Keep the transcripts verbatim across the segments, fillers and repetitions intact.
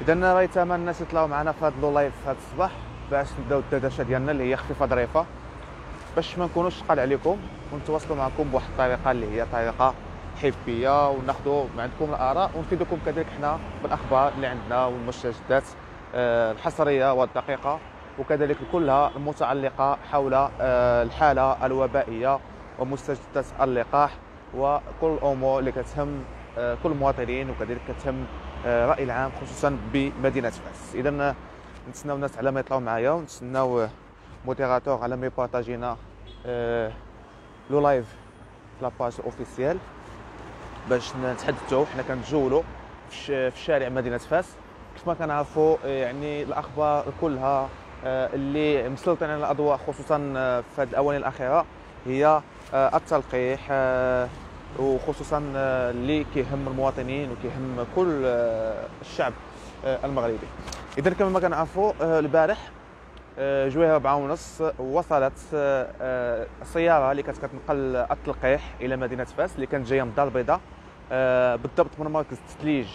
اذا راه يتمنى الناس يطلعوا معنا في هذا اللايف هذا الصباح باش نبداو الدردشه ديالنا اللي هي خفيفه ظريفه باش ما نكونوش ثقال عليكم ونتواصلوا معكم بواحد الطريقه اللي هي طريقه حبيه وناخذوا عندكم الاراء ونفيدكم كذلك حنا بالاخبار اللي عندنا والمستجدات الحصريه والدقيقه وكذلك كلها المتعلقه حول الحاله الوبائيه ومستجدات اللقاح وكل الامور اللي كتهم كل المواطنين وكذلك كتهم الراي العام خصوصا بمدينه فاس. اذا نتسناو الناس على ما يطلعوا معايا ونتسناو موديراتور على ما يبارطاجينا لو لايف لاباج اوفيسيال باش نتحدثوا حنا كنتجولوا في شارع مدينه فاس كيف ما كنعرفوا يعني الاخبار كلها اللي مسلطين على الاضواء خصوصا في هذه الاونه الاخيره هي التلقيح وخصوصا اللي كيهم المواطنين وكيهم كل الشعب المغربي. اذا كما ما كنعرفوا البارح جويها أربعة ونص وصلت السياره اللي كانت كتنقل التلقيح الى مدينه فاس اللي كانت جايه من الدار البيضاء بالضبط من مركز التثليج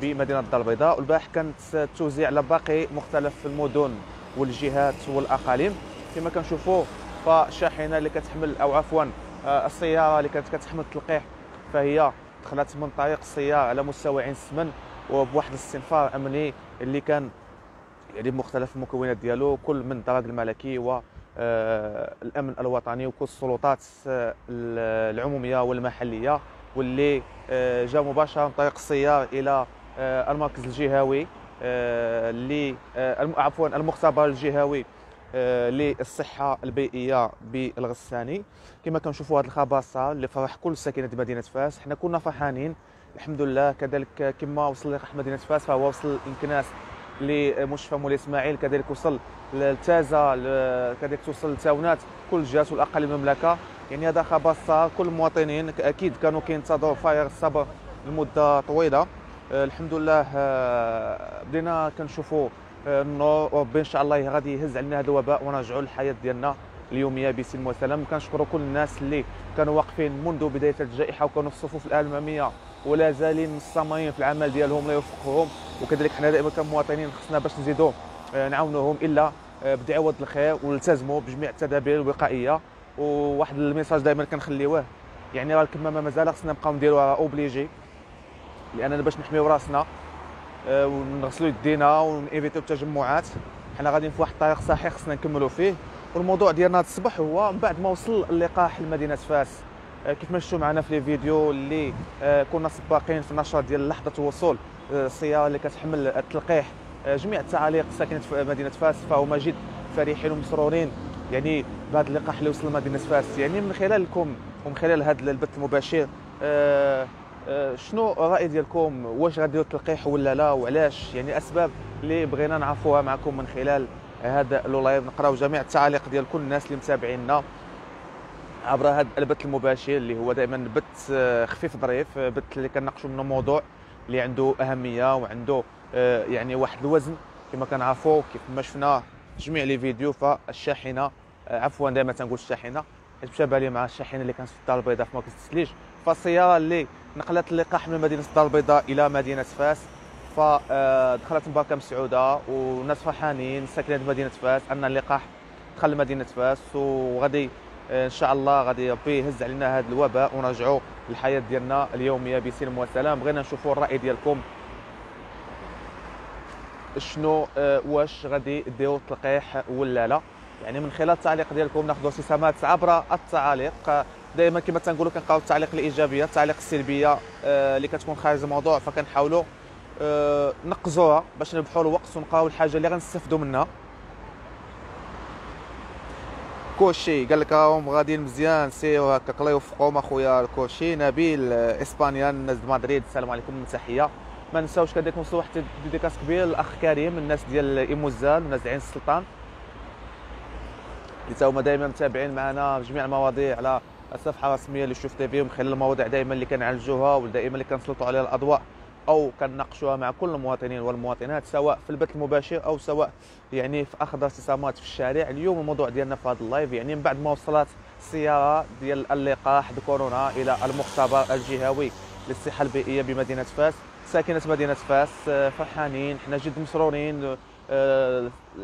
بمدينه الدار البيضاء والبارح كانت توزيع على باقي مختلف المدن والجهات والاقاليم كما كنشوفوا فالشاحنه اللي كتحمل او عفوا السياره اللي كانت كتحمل التلقيح فهي دخلت من طريق السياره على مستوى عين السمن وبواحد الاستنفار امني اللي كان يعني بمختلف المكونات ديالو كل من الدرك الملكي والامن الوطني وكل السلطات العموميه والمحليه واللي جاء مباشره من طريق السياره الى المركز الجهوي اللي عفوا المختبر الجهوي للصحه البيئيه بالغساني كما كنشوفوا هذا الخبر صار اللي فرح كل الساكنه ديال مدينه فاس حنا كنا فرحانين الحمد لله كذلك كما وصل لقاح مدينه فاس فهو وصل انكناس لمشفى مولاي اسماعيل كذلك وصل لتازه كذلك توصل لتاونات كل الجهات والاقاليم في المملكه يعني هذا خبر صار كل المواطنين اكيد كانوا كينتظروا فارغ الصبر لمده طويله الحمد لله بدينا كنشوفوا النور وربي ان شاء الله غادي يهز علينا هذا الوباء ونرجعوا للحياه ديالنا اليوميه بسلم وسلام. كنشكروا كل الناس اللي كانوا واقفين منذ بدايه الجائحه وكانوا في الصفوف الاماميه ولا زالين مستمرين في العمل ديالهم لا يوفقهم وكذلك حنا دائما كمواطنين خصنا باش نزيدوا نعاونوهم الا بدعوات الخير والتزموا بجميع التدابير الوقائيه وواحد الميساج دائما كنخليوه يعني راه الكمامه مازال خصنا نبقاو نديروها اوبليجي لاننا باش نحميو راسنا ونغسلوا يدينا ونيفيتيو التجمعات حنا غاديين في واحد الطريق صحيح خصنا نكملوا فيه والموضوع ديالنا هذا الصباح هو من بعد ما وصل اللقاح لمدينه فاس كيف ما شفتوا معنا في لي فيديو اللي كنا سباقين في النشر ديال لحظه وصول السياره اللي كتحمل التلقيح جميع التعاليق ساكنه في مدينه فاس فهما جد فرحين ومسرورين يعني بهذا اللقاح اللي وصل لمدينه فاس يعني من خلالكم ومن خلال هذا البث المباشر شنو الراي ديالكم واش غاديروا التلقيح ولا لا وعلاش يعني الاسباب اللي بغينا نعرفوها معكم من خلال هذا لو لايف نقراو جميع التعاليق ديال كل الناس اللي متابعينا عبر هذا البث المباشر اللي هو دائما بث خفيف ظريف بث اللي كنناقشوا منه موضوع اللي عنده اهميه وعنده يعني واحد الوزن كما كنعرفوا كيف ما شفنا جميع لي فيديو فالشاحنه عفوا دائما تنقول الشاحنه حيت مشابه لي مع الشاحنه اللي كانت في الدار البيضاء في مركز التثليج فالسياره اللي نقلت اللقاح من مدينه الدار البيضاء الى مدينه فاس فدخلت مباركه مسعوده والناس فرحانين ساكنين مدينه فاس ان اللقاح دخل مدينه فاس وغادي ان شاء الله غادي ربي يهز علينا هذا الوباء ونرجعوا للحياه ديالنا اليوميه بسلم وسلام. بغينا نشوفوا الراي ديالكم شنو واش غادي ديروا التلقيح ولا لا يعني من خلال التعليق ديالكم ناخذوا استفسارات عبر التعاليق دائما كما تنقولوا كنقراو التعليق الايجابيه التعليق السلبيه اللي كتكون خارج الموضوع فكنحاولوا نقزوها باش نربحوا الوقت ونقراو الحاجه اللي غنستافدوا منها. كوشي قال لك راهم غاديين مزيان سيروا هكاك الله يوفقهم اخويا الكوشي. نبيل اسبانيا نزد مدريد السلام عليكم من تحيه. ما نساوش كذلك نوصلوا واحد ديديكاس كبير للاخ كريم الناس ديال ايموزان والناس ديال عين السلطان اللي تا هما دائما متابعين معنا بجميع المواضيع على الصفحه الرسميه اللي شوف تيفي ومن خلال المواضيع دائما اللي كنعالجوها ودائما اللي كنسلطوا عليها الاضواء او كنناقشوها مع كل المواطنين والمواطنات سواء في البث المباشر او سواء يعني في اخذ استفسارات في الشارع. اليوم الموضوع ديالنا في هذا اللايف يعني من بعد ما وصلت السياره ديال اللقاح بكورونا الى المختبر الجهوي للصحه البيئيه بمدينه فاس ساكنة مدينة فاس فرحانين، حنا جد مسرورين.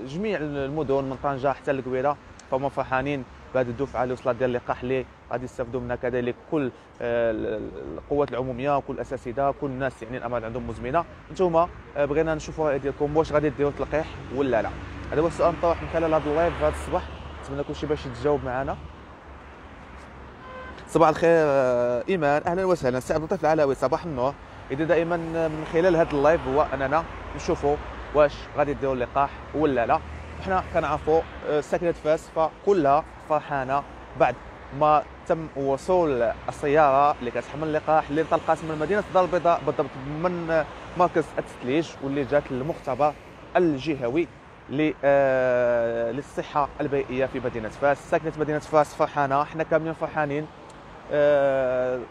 جميع المدن من طنجة حتى لكويرة فهم فرحانين بهذه الدفعة اللي وصلت ديال اللقاح اللي غادي يستافدوا منها كذلك كل القوات العمومية وكل الأساتذة وكل الناس يعني الأمراض عندهم مزمنة. نتوما بغينا نشوفوا الرأي ديالكم، واش غادي ديروا التلقيح ولا لا؟ هذا هو السؤال طرح من خلال هذا اللايف هذا الصباح، نتمنى كلشي باش يتجاوب معنا. صباح الخير إيمان، أهلا وسهلا. سي عبد اللطيف العلاوي صباح النور. إذا دائما من خلال هذا اللايف هو أننا نشوفوا واش غادي ديروا اللقاح ولا لا. حنا كنعرفوا ساكنة فاس فكلها فرحانة بعد ما تم وصول السيارة اللي كتحمل اللقاح اللي انطلقت من مدينة الدار البيضاء بالضبط من مركز التثليج واللي جات للمختبر الجهوي للصحة البيئية في مدينة فاس. ساكنة مدينة فاس فرحانة، حنا كاملين فرحانين.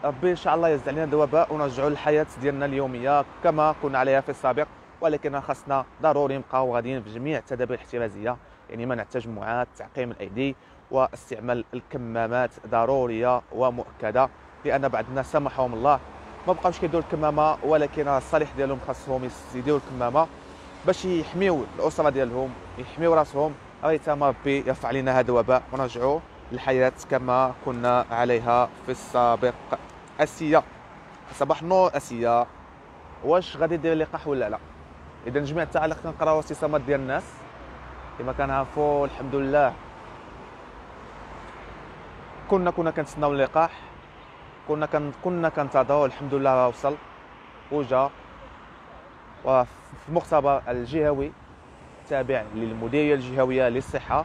ربي ان شاء الله يزد علينا الوباء ونرجعوا للحياة ديالنا اليومية كما كنا عليها في السابق، ولكن خاصنا ضروري نبقاو غاديين في جميع التدابير الاحترازية، يعني منع التجمعات، تعقيم الأيدي، واستعمال الكمامات ضرورية ومؤكدة، لأن بعض الناس سامحهم الله ما بقاوش كيديروا الكمامة، ولكن الصالح ديالهم خاصهم يديروا الكمامة باش يحميو الأسرة ديالهم، يحميو راسهم. ريتما ربي يرفع علينا هذا الوباء ونرجعوا للحياة كما كنا عليها في السابق. آسيا صباح النور. آسيا واش غادي دير اللقاح ولا لا؟ إذا جميع التعليق كنقراو الاستفسارات ديال الناس كما كنعرفوا. الحمد لله كنا كنا كنتسناو اللقاح، كنا كن كنا كنتظاهروا، الحمد لله راه وصل وجا وفي المختبر الجهوي تابع للمديريه الجهويه للصحه.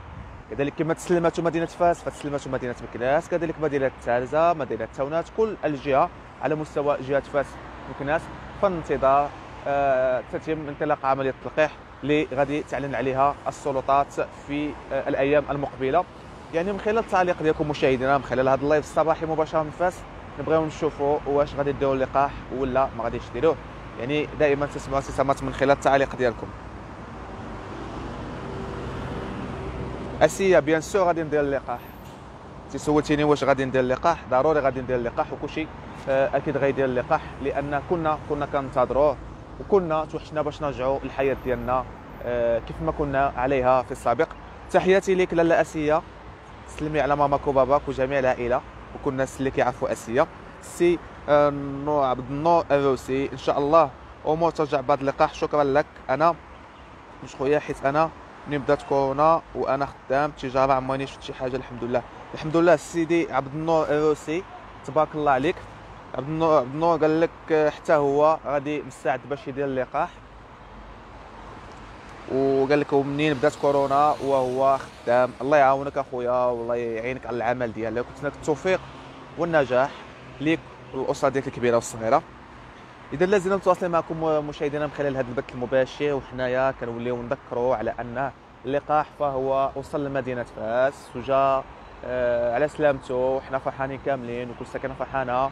كذلك كما تسلمت مدينه فاس فتسلمت مدينه مكناس، كذلك مدينه تازه، مدينه تونات، كل الجهه على مستوى جهه فاس مكناس في انتظار آه تتم انطلاق عمليه التلقيح اللي غادي تعلن عليها السلطات في آه الايام المقبله. يعني من خلال التعليق ديالكم مشاهدينا من خلال هذا اللايف الصباحي مباشره من فاس، نبغيو نشوفوا واش غادي ديروا اللقاح ولا ما غاديش ديروه. يعني دائما تسمعوا استفسارات من خلال التعليق ديالكم. اسيا بيان سور غادي ندير اللقاح. تسولتيني واش غادي ندير اللقاح؟ ضروري غادي ندير اللقاح وكلشي آه اكيد غيدير اللقاح، لان كنا كنا كنتظاهروا وكنا توحشنا باش نرجعوا للحياه ديالنا آه كيف ما كنا عليها في السابق. تحياتي لك لاله اسيا، تسلمي على ماماك وباباك وجميع العائله وكل الناس اللي كيعرفوا اسيا. سي نور عبد النور الروسي ان شاء الله امور ترجع بعد اللقاح. شكرا لك. انا مش خويا حيت انا ملي بدات كورونا وانا خدام تجاره عمرني شفت شي حاجه. الحمد لله الحمد لله. سيدي عبد النور الروسي تبارك الله عليك. عبد النور عبد النور قال لك حتى هو غادي مستعد باش يدير اللقاح، وقال لك ومنين بدات كورونا وهو خدام. الله يعاونك اخويا والله يعينك على العمل ديالك، وكنتمنى لك التوفيق والنجاح ليك والاسره ديالك الكبيره والصغيره. اذا لازلنا متواصلين معكم مشاهدينا من خلال هذا البث المباشر، وحنايا كنوليو نذكروا على ان اللقاح فهو وصل لمدينه فاس وجا آه على سلامته، وحنا فرحانين كاملين وكل ساكنه فرحانه،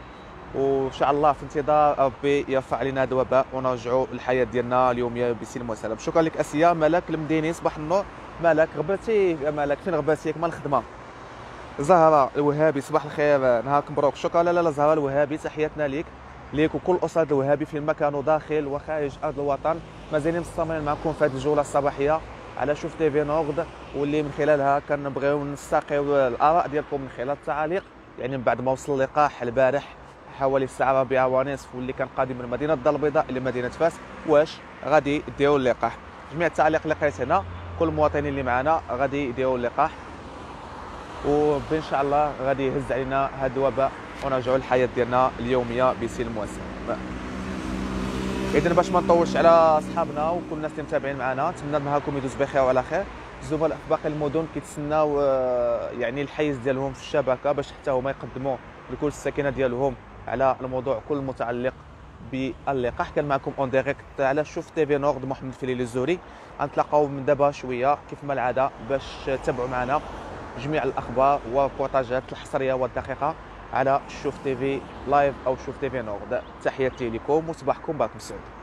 وان شاء الله في انتظار ربي يرفع علينا هذا الوباء ونرجعوا للحياه ديالنا اليوميه بسلم وسلام. شكرا لك اسيا. مالك المديني صباح النور. مالك غبرتي مالك فين غبرتي مال الخدمه. زهره الوهابي صباح الخير، نهارك مبروك. شكرا لا لا زهره الوهابي، تحياتنا ليك ليك وكل اسره الوهابي فين ما كانوا داخل وخارج ارض الوطن. مازالين مستمرين معكم في هذه الجوله الصباحيه على شوف تي في نورد، واللي من خلالها كنبغيو نستقيو الاراء ديالكم من خلال التعاليق. يعني من بعد ما وصل اللقاح البارح حوالي الساعه ربعة ونصف واللي كان قادم من مدينه الدار البيضاء الى مدينه فاس، واش غادي يديروا اللقاح؟ جميع التعليق اللي قريت هنا كل المواطنين اللي معنا غادي يديروا اللقاح، وربي ان شاء الله غادي يهز علينا هذا الوباء ونرجعوا للحياه ديالنا اليوميه بسلم وسلام. اذا باش ما نطولش على اصحابنا وكل الناس اللي متابعين معنا، نتمنى نهاركم يدوز بخير وعلى خير. الزملاء في باقي المدن كيتسناو يعني الحيز ديالهم في الشبكه باش حتى هما يقدموا لكل الساكنه ديالهم على الموضوع كل متعلق باللقاح. كان معكم اون ديريكت على شوف تي في نورد محمد فليل الزهري. غنتلاقاو من دابا شويه كيف ما العاده باش تتابعوا معنا جميع الاخبار والريبورتاجات الحصريه والدقيقه على شوف تي في لايف او شوف تي في نورد. تحياتي لكم وصباحكم بارك مسعود.